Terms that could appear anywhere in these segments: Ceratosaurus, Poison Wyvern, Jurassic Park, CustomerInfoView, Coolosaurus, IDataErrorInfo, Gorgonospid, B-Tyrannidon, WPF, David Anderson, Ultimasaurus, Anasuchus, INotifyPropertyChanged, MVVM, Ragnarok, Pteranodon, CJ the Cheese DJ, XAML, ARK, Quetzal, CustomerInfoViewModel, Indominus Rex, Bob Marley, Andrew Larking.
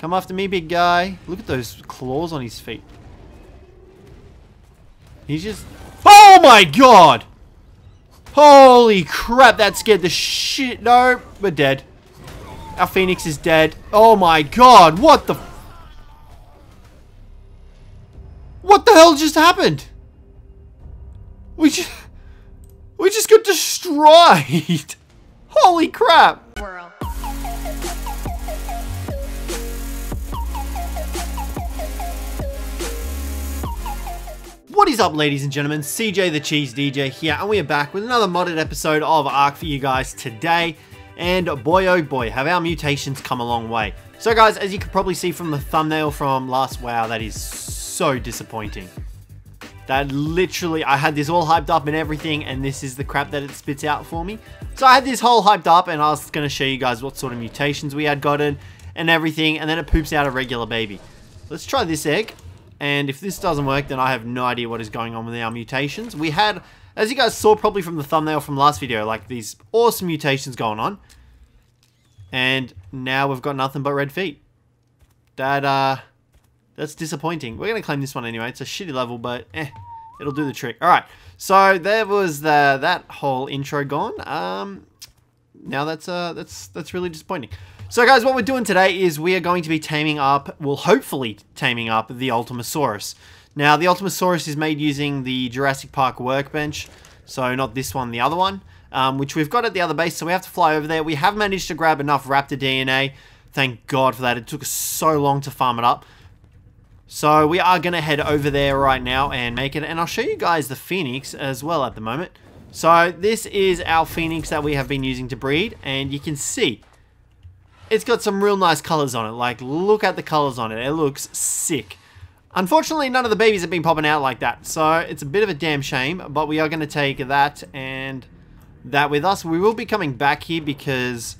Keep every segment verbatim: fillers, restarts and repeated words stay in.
Come after me, big guy. Look at those claws on his feet. He's just... Oh my god! Holy crap, that scared the shit. No, we're dead. Our phoenix is dead. Oh my god, what the... What the hell just happened? We just... We just got destroyed. Holy crap. World. What is up, ladies and gentlemen? C J the Cheese D J here, and we are back with another modded episode of ARK for you guys today. And boy oh boy, have our mutations come a long way. So guys, as you can probably see from the thumbnail from last, wow, that is so disappointing. That literally, I had this all hyped up and everything, and this is the crap that it spits out for me. So I had this whole hyped up, and I was going to show you guys what sort of mutations we had gotten and everything, and then it poops out a regular baby. Let's try this egg. And if this doesn't work, then I have no idea what is going on with our mutations. We had, as you guys saw probably from the thumbnail from last video, like these awesome mutations going on. And now we've got nothing but red feet. That, uh, that's disappointing. We're going to claim this one anyway. It's a shitty level, but eh, it'll do the trick. All right. So there was the, that whole intro gone. Um, now that's, uh, that's, that's really disappointing. So guys, what we're doing today is we are going to be taming up, well hopefully taming up, the Ultimasaurus. Now the Ultimasaurus is made using the Jurassic Park workbench, so not this one, the other one, um, which we've got at the other base, so we have to fly over there. We have managed to grab enough raptor D N A, thank God for that, it took us so long to farm it up. So we are going to head over there right now and make it, and I'll show you guys the Phoenix as well at the moment. So this is our Phoenix that we have been using to breed, and you can see, it's got some real nice colors on it. Like, look at the colors on it. It looks sick. Unfortunately, none of the babies have been popping out like that. So, it's a bit of a damn shame. But we are going to take that and that with us. We will be coming back here because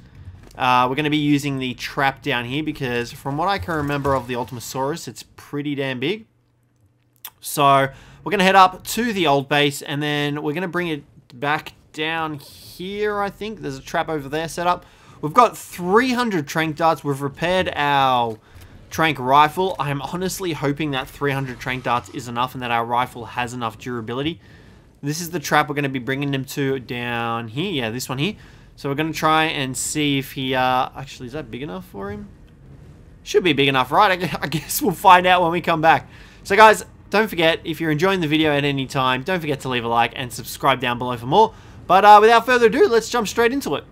uh, we're going to be using the trap down here. Because from what I can remember of the Ultimasaurus, it's pretty damn big. So, we're going to head up to the old base. And then we're going to bring it back down here, I think. There's a trap over there set up. We've got three hundred tranq darts. We've repaired our tranq rifle. I'm honestly hoping that three hundred tranq darts is enough and that our rifle has enough durability. This is the trap we're going to be bringing them to down here. Yeah, this one here. So we're going to try and see if he... Uh, actually, is that big enough for him? Should be big enough, right? I guess we'll find out when we come back. So guys, don't forget, if you're enjoying the video at any time, don't forget to leave a like and subscribe down below for more. But uh, without further ado, let's jump straight into it.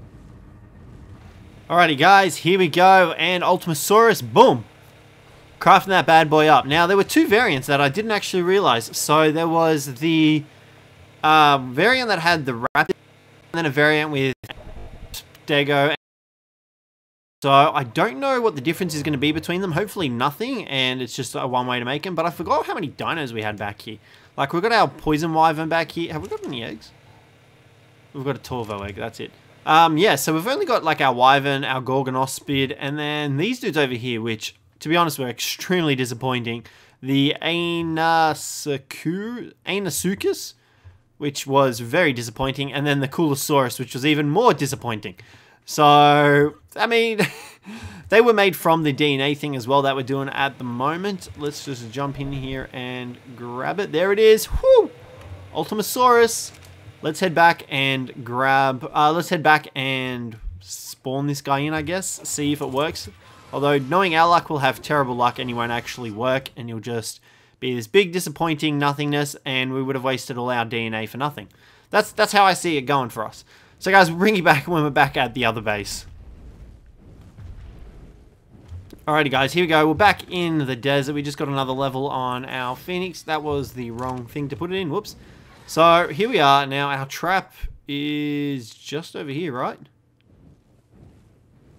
Alrighty guys, here we go, and Ultimasaurus, boom! Crafting that bad boy up. Now, there were two variants that I didn't actually realize. So, there was the uh, variant that had the rapid, and then a variant with Stego. So, I don't know what the difference is going to be between them. Hopefully nothing, and it's just a one way to make them. But I forgot how many dinos we had back here. Like, we've got our Poison Wyvern back here. Have we got any eggs? We've got a Torvo egg, that's it. Um, yeah, so we've only got like our Wyvern, our Gorgonospid, and then these dudes over here, which, to be honest, were extremely disappointing. The Anasuchus, which was very disappointing, and then the Coolosaurus, which was even more disappointing. So, I mean, they were made from the D N A thing as well that we're doing at the moment. Let's just jump in here and grab it. There it is. Woo! Ultimasaurus. Let's head back and grab, uh, let's head back and spawn this guy in, I guess. See if it works. Although, knowing our luck, we'll have terrible luck and it won't actually work. And you'll just be this big, disappointing nothingness. And we would have wasted all our D N A for nothing. That's that's how I see it going for us. So guys, we'll bring you back when we're back at the other base. Alrighty guys, here we go. We're back in the desert. We just got another level on our Phoenix. That was the wrong thing to put it in. Whoops. So, here we are. Now, our trap is just over here, right?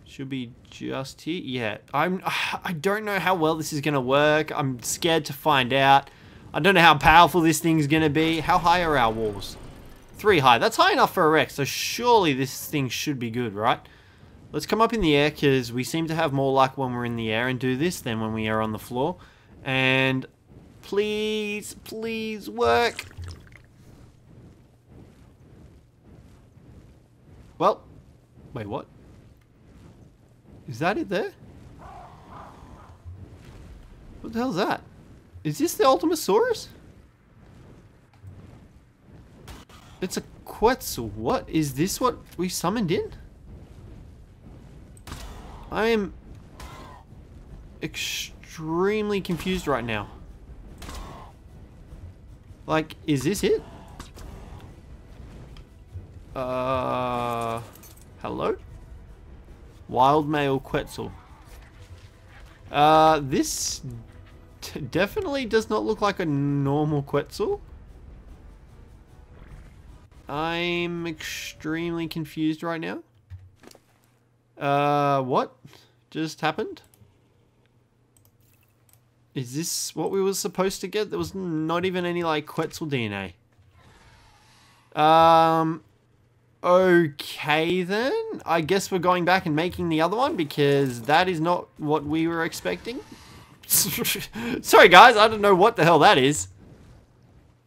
Should be just here. Yeah. I'm, I don't know how well this is going to work. I'm scared to find out. I don't know how powerful this thing's going to be. How high are our walls? Three high. That's high enough for a Rex, so surely this thing should be good, right? Let's come up in the air, because we seem to have more luck when we're in the air and do this than when we are on the floor. And please, please work. Well, wait, what? Is that it there? What the hell is that? Is this the Ultimasaurus? It's a Quetzal. What? Is this what we summoned in? I am extremely confused right now. Like, is this it? Uh, hello? Wild male Quetzal. Uh, this t definitely does not look like a normal Quetzal. I'm extremely confused right now. Uh, what just happened? Is this what we were supposed to get? There was not even any, like, Quetzal D N A. Um, okay then. I guess we're going back and making the other one because that is not what we were expecting. Sorry guys, I don't know what the hell that is.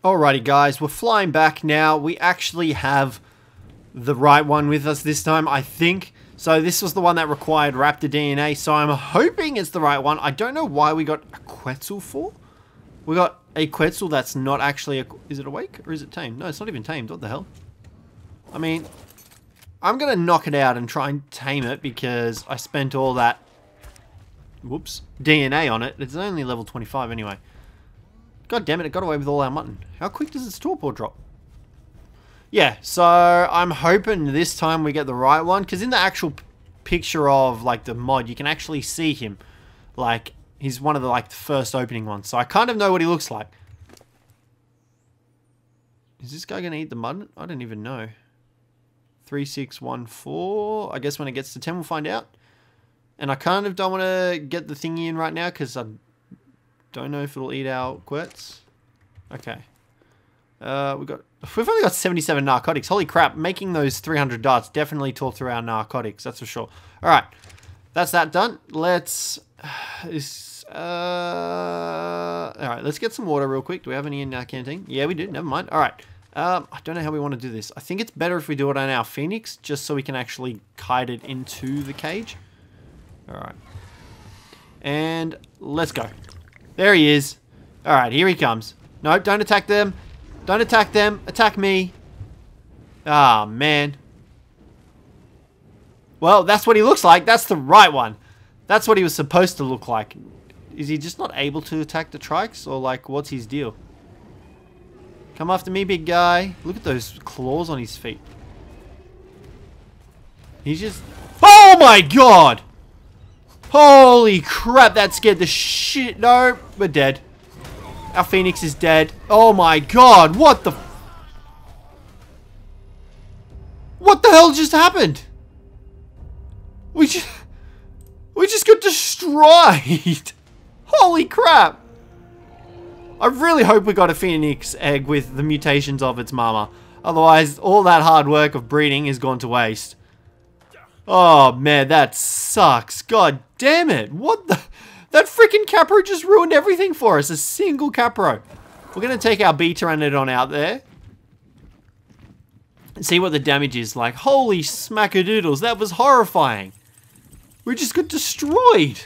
Alrighty guys, we're flying back now. We actually have the right one with us this time, I think. So this was the one that required raptor D N A, so I'm hoping it's the right one. I don't know why we got a Quetzal for. We got a Quetzal that's not actually a... Is it awake or is it tamed? No, it's not even tamed. What the hell? I mean, I'm going to knock it out and try and tame it because I spent all that... Whoops. D N A on it. It's only level twenty-five anyway. God damn it, it got away with all our mutton. How quick does its torpor drop? Yeah, so I'm hoping this time we get the right one, because in the actual picture of, like, the mod, you can actually see him. Like, he's one of the, like, the first opening ones, so I kind of know what he looks like. Is this guy going to eat the mud? I don't even know. three six one four, I guess when it gets to ten we'll find out. And I kind of don't want to get the thingy in right now, because I don't know if it'll eat our Quets. Okay. Uh, we got... We've only got seventy-seven narcotics. Holy crap, making those three hundred darts definitely tore through our narcotics, that's for sure. Alright, that's that done. Let's... Uh, Alright, let's get some water real quick. Do we have any in our canteen? Yeah, we do. Never mind. Alright, um, I don't know how we want to do this. I think it's better if we do it on our Phoenix, just so we can actually kite it into the cage. Alright. And let's go. There he is. Alright, here he comes. No, don't attack them. Don't attack them. Attack me. Ah, man. Well, that's what he looks like. That's the right one. That's what he was supposed to look like. Is he just not able to attack the trikes? Or, like, what's his deal? Come after me, big guy. Look at those claws on his feet. He's just... Oh, my God! Holy crap, that scared the shit. No, we're dead. Our Phoenix is dead. Oh my God, what the... What the hell just happened? We just... We just got destroyed. Holy crap. I really hope we got a Phoenix egg with the mutations of its mama. Otherwise, all that hard work of breeding is gone to waste. Oh man, that sucks. God damn it. What the... That freaking Capro just ruined everything for us. A single Capro. We're going to take our B-Tyrannidon out there. And see what the damage is. Like, holy smackadoodles. That was horrifying. We just got destroyed.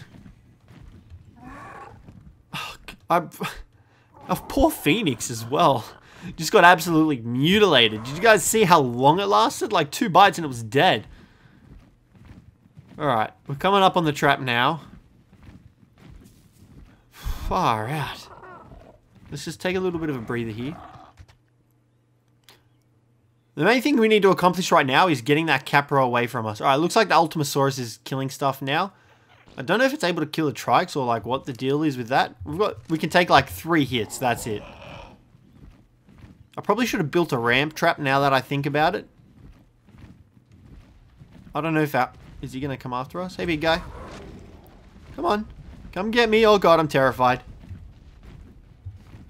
Oh, I'm, our poor Phoenix as well. Just got absolutely mutilated. Did you guys see how long it lasted? Like two bites and it was dead. Alright, we're coming up on the trap now. Far out. Let's just take a little bit of a breather here. The main thing we need to accomplish right now is getting that Capro away from us. Alright, looks like the Ultimasaurus is killing stuff now. I don't know if it's able to kill the trikes or like what the deal is with that. We've got, we can take like three hits, that's it. I probably should have built a ramp trap now that I think about it. I don't know if that... Is he gonna come after us? Hey big guy. Come on. Come get me. Oh God, I'm terrified.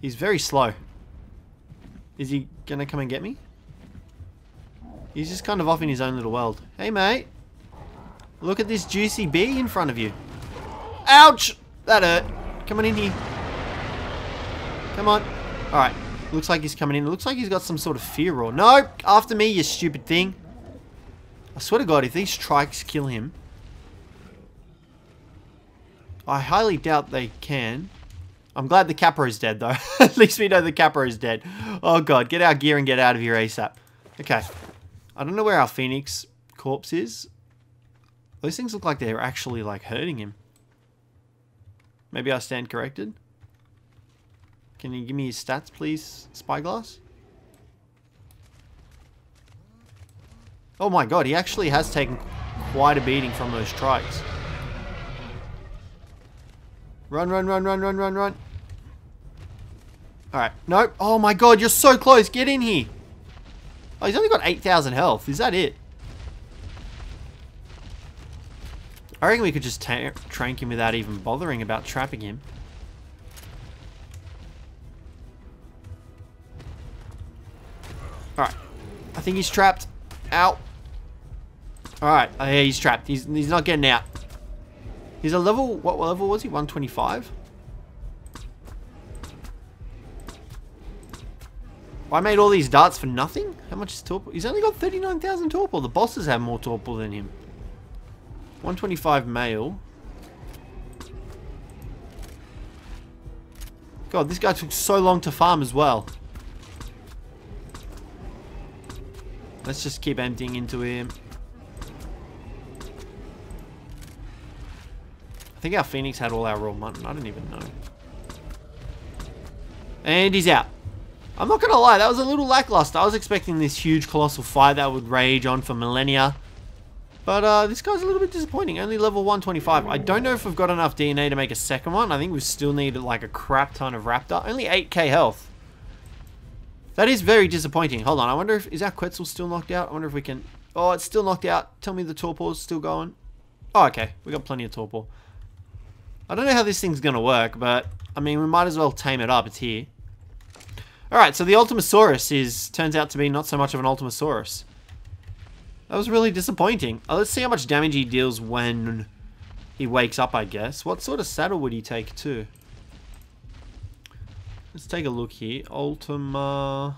He's very slow. Is he gonna come and get me? He's just kind of off in his own little world. Hey, mate. Look at this juicy bee in front of you. Ouch! That hurt. Come on in here. Come on. Alright. Looks like he's coming in. Looks like he's got some sort of fear roar. No! After me, you stupid thing. I swear to God, if these trikes kill him... I highly doubt they can. I'm glad the Capro's dead, though. At least we know the Capro's dead. Oh, God. Get our gear and get out of here ASAP. Okay. I don't know where our Phoenix corpse is. Those things look like they're actually, like, hurting him. Maybe I stand corrected. Can you give me his stats, please, Spyglass? Oh, my God. He actually has taken quite a beating from those trikes. Run, run, run, run, run, run, run. Alright. Nope. Oh, my God. You're so close. Get in here. Oh, he's only got eight thousand health. Is that it? I reckon we could just trank him without even bothering about trapping him. Alright. I think he's trapped. Ow. Alright. Oh, yeah, he's trapped. He's, he's not getting out. He's a level, what level was he? one twenty-five? I made all these darts for nothing? How much is Torpor? He's only got thirty-nine thousand Torpor. The bosses have more Torpor than him. one twenty-five male. God, this guy took so long to farm as well. Let's just keep emptying into him. I think our Phoenix had all our raw mutton. I don't even know. And he's out. I'm not going to lie. That was a little lackluster. I was expecting this huge colossal fight that would rage on for millennia. But uh, this guy's a little bit disappointing. Only level one twenty-five. I don't know if we've got enough D N A to make a second one. I think we still need like a crap ton of Raptor. Only eight K health. That is very disappointing. Hold on. I wonder if... Is our Quetzal still knocked out? I wonder if we can... Oh, it's still knocked out. Tell me the Torpor's still going. Oh, okay. We got plenty of Torpor. I don't know how this thing's going to work, but, I mean, we might as well tame it up. It's here. Alright, so the Ultimasaurus is, turns out to be not so much of an Ultimasaurus. That was really disappointing. Oh, let's see how much damage he deals when he wakes up, I guess. What sort of saddle would he take, too? Let's take a look here. Ultima...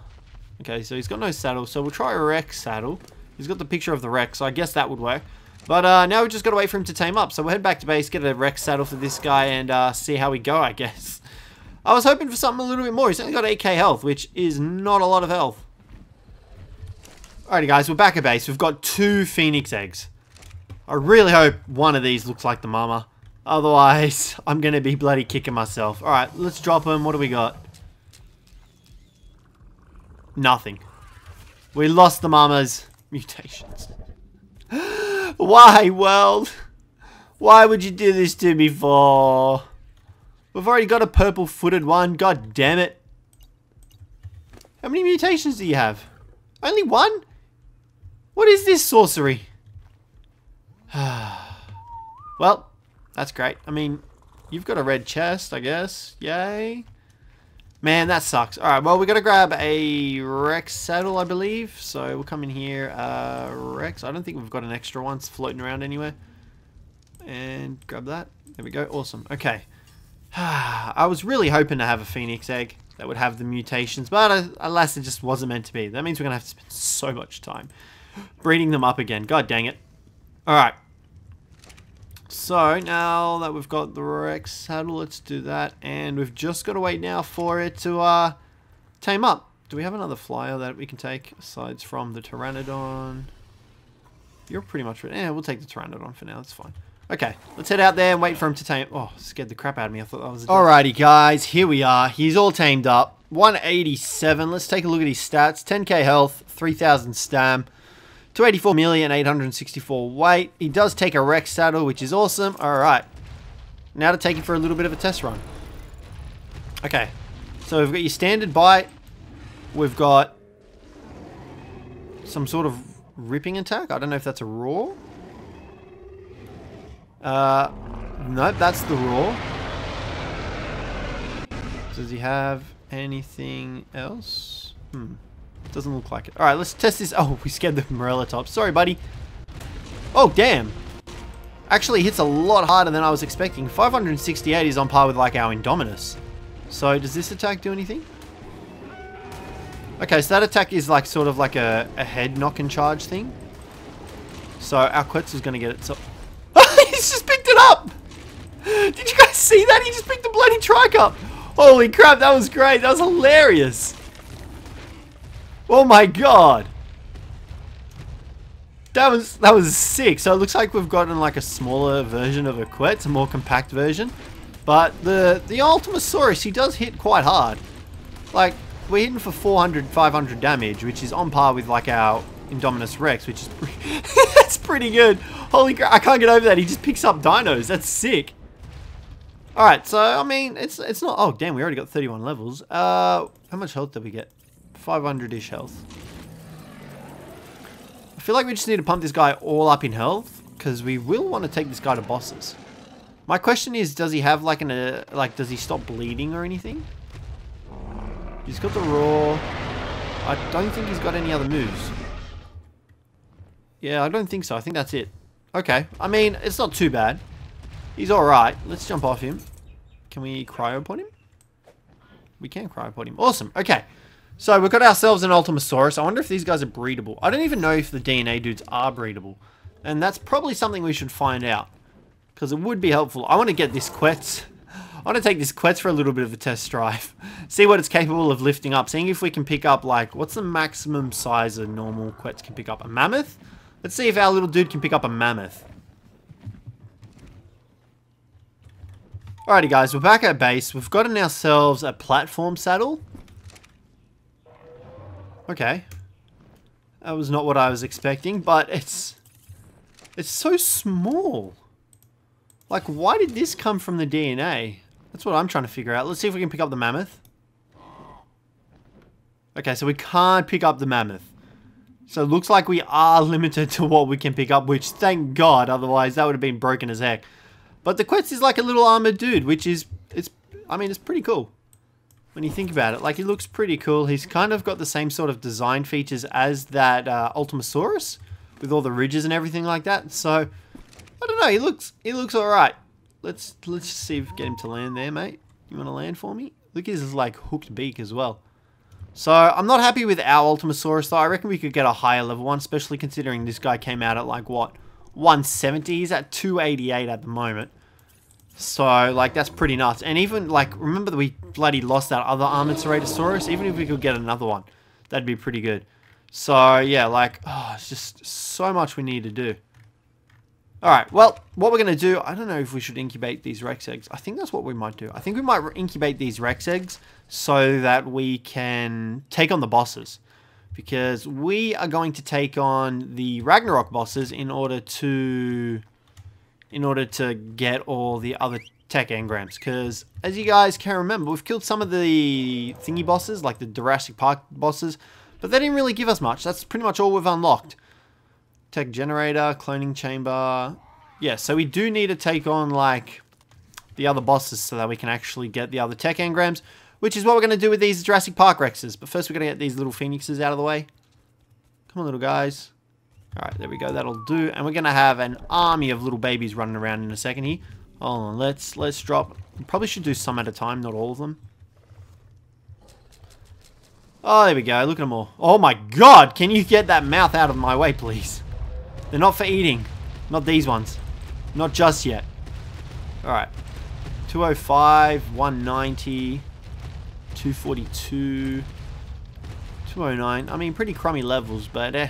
Okay, so he's got no saddle, so we'll try a Rex saddle. He's got the picture of the Rex, so I guess that would work. But uh, now we've just got to wait for him to tame up. So we'll head back to base, get a Rex saddle for this guy, and uh, see how we go, I guess. I was hoping for something a little bit more. He's only got eight K health, which is not a lot of health. Alrighty, guys, we're back at base. We've got two Phoenix eggs. I really hope one of these looks like the mama. Otherwise, I'm going to be bloody kicking myself. Alright, let's drop him. What do we got? Nothing. We lost the mama's mutations. Why, world? Why would you do this to me for? We've already got a purple-footed one. God damn it. How many mutations do you have? Only one? What is this sorcery? Well, that's great. I mean, you've got a red chest, I guess. Yay. Man, that sucks. Alright, well, we got to grab a Rex saddle, I believe. So, we'll come in here. Uh, Rex. I don't think we've got an extra one. It's floating around anywhere. And grab that. There we go. Awesome. Okay. I was really hoping to have a Phoenix egg that would have the mutations. But, uh, alas, it just wasn't meant to be. That means we're going to have to spend so much time breeding them up again. God dang it. Alright. So, now that we've got the Rex saddle, let's do that. And we've just got to wait now for it to uh, tame up. Do we have another flyer that we can take aside from the Pteranodon? You're pretty much... Yeah, we'll take the Pteranodon for now. That's fine. Okay, let's head out there and wait for him to tame... Oh, scared the crap out of me. I thought that was... A Alrighty, guys. Here we are. He's all tamed up. one eighty-seven. Let's take a look at his stats. ten K health, three thousand stam. two hundred eighty-four million, eight hundred sixty-four weight. He does take a Rex saddle, which is awesome. Alright. Now to take him for a little bit of a test run. Okay. So we've got your standard bite. We've got some sort of ripping attack. I don't know if that's a raw. Uh, nope, that's the raw. Does he have anything else? Hmm. Doesn't look like it. Alright, let's test this. Oh, we scared the Morella top. Sorry, buddy. Oh, damn. Actually, hits a lot harder than I was expecting. five hundred sixty-eight is on par with, like, our Indominus. So, does this attack do anything? Okay, so that attack is, like, sort of like a, a head knock and charge thing. So, our Quetzal's going to get it. So He's just picked it up! Did you guys see that? He just picked the bloody trike up! Holy crap, that was great. That was hilarious. Oh my god. That was that was sick. So it looks like we've gotten like a smaller version of a Quetz, a more compact version. But the the Ultimasaurus, he does hit quite hard. Like, we're hitting for four hundred, five hundred damage, which is on par with like our Indominus Rex, which is pre that's pretty good. Holy crap, I can't get over that. He just picks up dinos. That's sick. All right, so I mean, it's it's not. Oh damn, we already got thirty-one levels. Uh, how much health did we get? five hundred-ish health. I feel like we just need to pump this guy all up in health, because we will want to take this guy to bosses. My question is, does he have like an uh, like does he stop bleeding or anything? He's got the roar. I don't think he's got any other moves. Yeah, I don't think so. I think that's it. Okay, I mean, it's not too bad. He's alright. Let's jump off him. Can we cryopod him? We can cryopod him. Awesome. Okay. So we've got ourselves an Ultimasaurus. I wonder if these guys are breedable. I don't even know if the D N A dudes are breedable. And that's probably something we should find out, because it would be helpful. I want to get this Quetz. I want to take this Quetz for a little bit of a test drive. See what it's capable of lifting up. Seeing if we can pick up, like, what's the maximum size a normal Quetz can pick up? A mammoth? Let's see if our little dude can pick up a mammoth. Alrighty guys, we're back at base. We've gotten ourselves a platform saddle. Okay. That was not what I was expecting, but it's... It's so small. Like, why did this come from the D N A? That's what I'm trying to figure out. Let's see if we can pick up the mammoth. Okay, so we can't pick up the mammoth. So it looks like we are limited to what we can pick up, which, thank God, otherwise that would have been broken as heck. But the Quetz is like a little armored dude, which is, it's, I mean, it's pretty cool. When you think about it, like, he looks pretty cool. He's kind of got the same sort of design features as that uh, Ultimasaurus, with all the ridges and everything like that. So, I don't know, he looks, he looks alright. Let's, let's see if we get him to land there, mate. You want to land for me? Look at his, like, hooked beak as well. So, I'm not happy with our Ultimasaurus, though. I reckon we could get a higher level one, especially considering this guy came out at, like, what, one seventy? He's at two eighty-eight at the moment. So, like, that's pretty nuts. And even, like, remember that we bloody lost that other armored Ceratosaurus? Even if we could get another one, that'd be pretty good. So, yeah, like, oh, it's just so much we need to do. Alright, well, what we're going to do, I don't know if we should incubate these Rex eggs. I think that's what we might do. I think we might incubate these Rex eggs so that we can take on the bosses. Because we are going to take on the Ragnarok bosses in order to in order to get all the other tech engrams. Because, as you guys can remember, we've killed some of the thingy bosses, like the Jurassic Park bosses. But they didn't really give us much. That's pretty much all we've unlocked. Tech generator, cloning chamber. Yeah, so we do need to take on, like, the other bosses so that we can actually get the other tech engrams, which is what we're going to do with these Jurassic Park Rexes. But first we're going to get these little phoenixes out of the way. Come on, little guys. Alright, there we go. That'll do. And we're going to have an army of little babies running around in a second here. Hold on, let's, let's drop. We probably should do some at a time, not all of them. Oh, there we go. Look at them all. Oh my god! Can you get that mouth out of my way, please? They're not for eating. Not these ones. Not just yet. Alright. two oh five, one ninety, two forty-two, two oh nine. I mean, pretty crummy levels, but eh.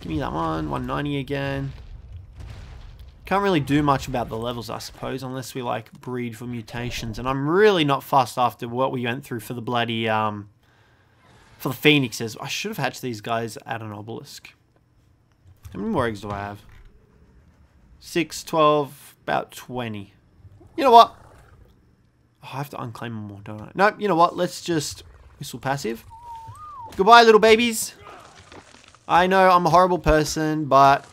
Give me that one. one ninety again. Can't really do much about the levels, I suppose, unless we, like, breed for mutations. And I'm really not fussed after what we went through for the bloody, um... for the phoenixes. I should have hatched these guys at an obelisk. How many more eggs do I have? six, twelve, about twenty. You know what? Oh, I have to unclaim them all, don't I? No, you know what? Let's just whistle passive. Goodbye, little babies. I know I'm a horrible person, but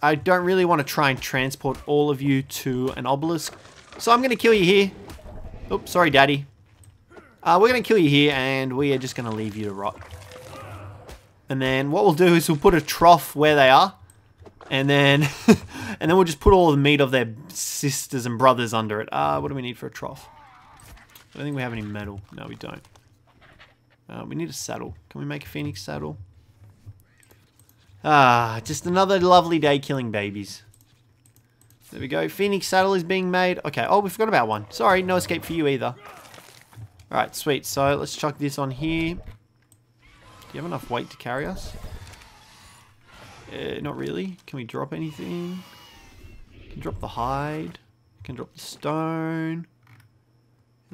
I don't really want to try and transport all of you to an obelisk. So I'm going to kill you here. Oops, sorry, daddy. Uh, we're going to kill you here, and we are just going to leave you to rot. And then what we'll do is we'll put a trough where they are. And then and then we'll just put all the meat of their sisters and brothers under it. Uh, what do we need for a trough? I don't think we have any metal. No, we don't. Uh, we need a saddle. Can we make a phoenix saddle? Ah, just another lovely day killing babies. There we go. Phoenix saddle is being made. Okay. Oh, we forgot about one. Sorry. No escape for you either. Alright, sweet. So let's chuck this on here. Do you have enough weight to carry us? Uh, not really. Can we drop anything? Can drop the hide. Can drop the stone.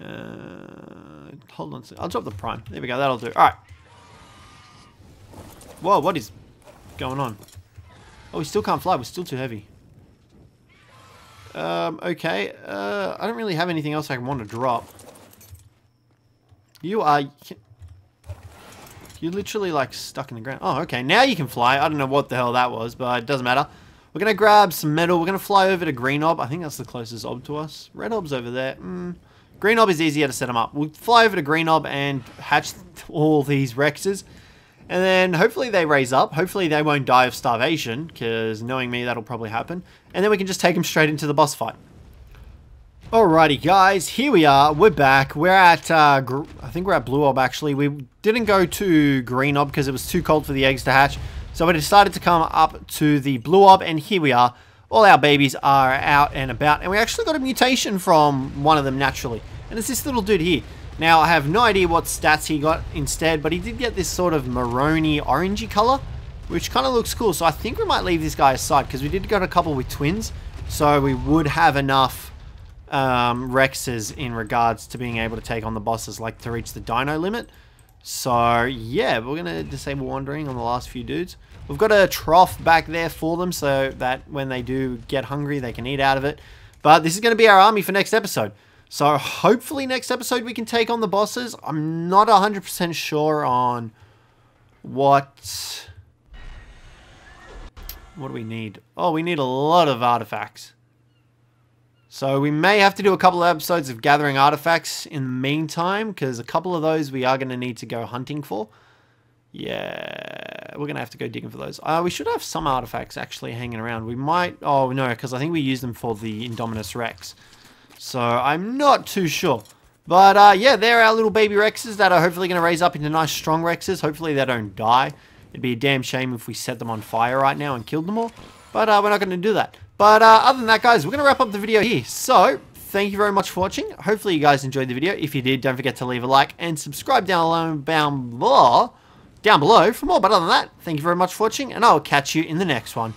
Uh, hold on a second. I'll drop the prime. There we go. That'll do. Alright. Whoa, what is going on? Oh, we still can't fly. We're still too heavy. Um, okay. Uh, I don't really have anything else I want to drop. You are... You're literally like stuck in the ground. Oh, okay. Now you can fly. I don't know what the hell that was, but it doesn't matter. We're going to grab some metal. We're going to fly over to Green Orb. I think that's the closest orb to us. Red Orb's over there. Mm. Green Orb is easier to set them up. We'll fly over to Green Orb and hatch all these Rexes. And then hopefully they raise up. Hopefully they won't die of starvation, because knowing me, that'll probably happen. And then we can just take them straight into the boss fight. Alrighty guys, here we are, we're back, we're at, uh, gr I think we're at Blue Orb actually. We didn't go to Green Orb because it was too cold for the eggs to hatch, so we decided to come up to the Blue Orb, and here we are. All our babies are out and about, and we actually got a mutation from one of them naturally, and it's this little dude here. Now, I have no idea what stats he got instead, but he did get this sort of maroony orangey color, which kind of looks cool, so I think we might leave this guy aside, because we did get a couple with twins, so we would have enough... Um, Rexes in regards to being able to take on the bosses, like to reach the dino limit. So yeah, we're gonna disable wandering on the last few dudes. We've got a trough back there for them so that when they do get hungry they can eat out of it. But this is gonna be our army for next episode, so hopefully next episode we can take on the bosses. I'm not one hundred percent sure on what what do we need. Oh, we need a lot of artifacts. So we may have to do a couple of episodes of gathering artifacts in the meantime, because a couple of those we are going to need to go hunting for. Yeah, we're going to have to go digging for those. Uh, we should have some artifacts actually hanging around. We might... Oh, no, because I think we used them for the Indominus Rex. So I'm not too sure. But, uh, yeah, they're our little baby Rexes that are hopefully going to raise up into nice, strong Rexes. Hopefully they don't die. It'd be a damn shame if we set them on fire right now and killed them all. But uh, we're not going to do that. But uh, other than that, guys, we're going to wrap up the video here. So, thank you very much for watching. Hopefully, you guys enjoyed the video. If you did, don't forget to leave a like and subscribe down below, down below for more. But other than that, thank you very much for watching, and I'll catch you in the next one.